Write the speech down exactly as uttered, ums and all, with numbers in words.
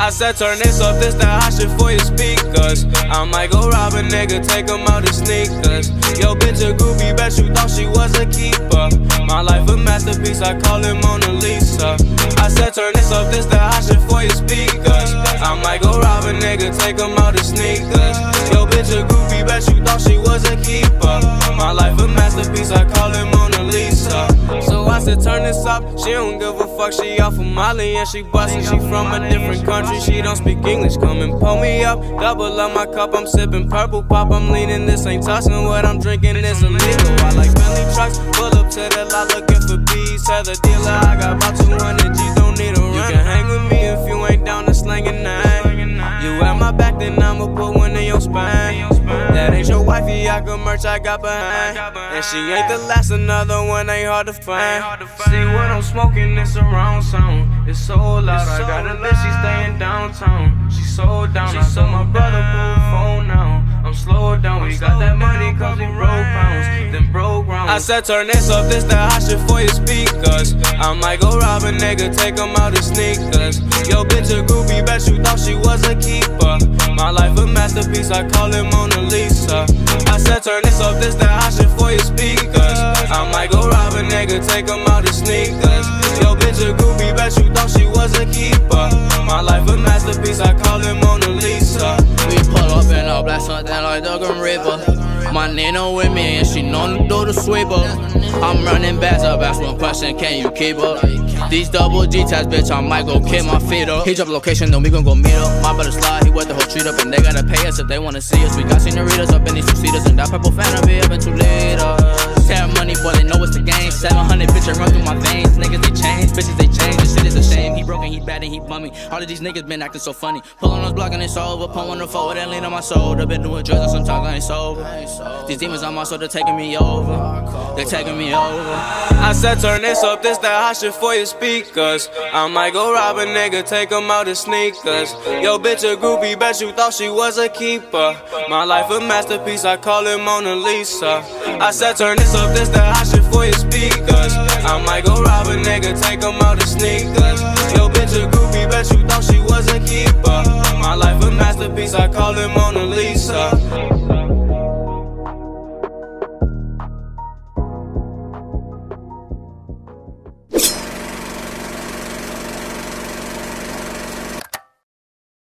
I said turn this up, this that hot shit for your speakers. I might go rob a nigga, take him out his sneakers. Yo bitch a groupie, bet you thought she was a keeper. My life a masterpiece, I call it Mona Lisa. I said turn this up, this that hot shit for your speakers. I might go rob a nigga, take him out his sneakers. Yo bitch a groupie, bet you thought she was a keeper. My life a masterpiece, I call it Mona Lisa. I said turn this up, she don't give a fuck, she off of Molly and she bustin'. She from a different country, she don't speak English, come and pull me up. Double up my cup, I'm sippin' purple pop, I'm leanin', this ain't touchin' what I'm drinkin', it's illegal. I like Bentley trucks, pull up to the lot lookin' for bees. Tell the dealer I got about two hundred G's, don't need a run. You can hang with me if you ain't down to slangin' nine. You at my back, then I'ma put one in your spine. That ain't your wifey, I got merch I got behind. And she ain't the last, another one ain't hard to find. See what I'm smoking, it's a round sound. It's so loud, I gotta live, she stayin' downtown. She so down, I saw my brother move phone now. I'm slow down, we got that money cause we broke pounds, then broke rounds. I said turn this up, this that hot shit for your speakers. I might go rob a nigga, take him out his sneakers. Yo bitch a groupie, bet you thought she was a keeper. My life a masterpiece, I call it Mona Lisa. I said turn this up, this that hot shit for your speakers. I might go rob a nigga, take him out his sneakers. Yo bitch a groupie, bet you thought she was a keeper. My life a masterpiece, I call it Mona Lisa. We pull up and I'll blast something like the Grim Reaper. My Nina with me and she known to do the sweeper. I'm running back up, ask one question, can you keep up? These double G tags, bitch, I might go kick my feet up. He dropped location, then we gon' go meet up. My brother slide, he worth the whole treat up, and they gotta pay us if they wanna see us. We got senoritas up in these two-seaters, and that purple fan be up in two liters. Tear money, boy, they know it's the game. seven hundred, bitch, I run through my veins. Niggas, they change, bitches, they change. This shit is a shame. He broken, he bad, and he bummy. All of these niggas been acting so funny. Pull on his block and it's over. Pull on the forward and lean on my shoulder. Been doing drugs and sometimes I ain't sober. These demons on my shoulder taking me over. They taking me over. I said turn this up, this that hot shit for your speakers. I might go rob a nigga, take him out his sneakers. Yo bitch a groupie, bet you thought she was a keeper. My life a masterpiece, I call it Mona Lisa. I said turn this up, this that hot shit for your speakers. I might go rob a nigga, take him out his sneakers. Yo bitch a groupie, bet you thought she was a keeper. My life a masterpiece, I call it Mona Lisa.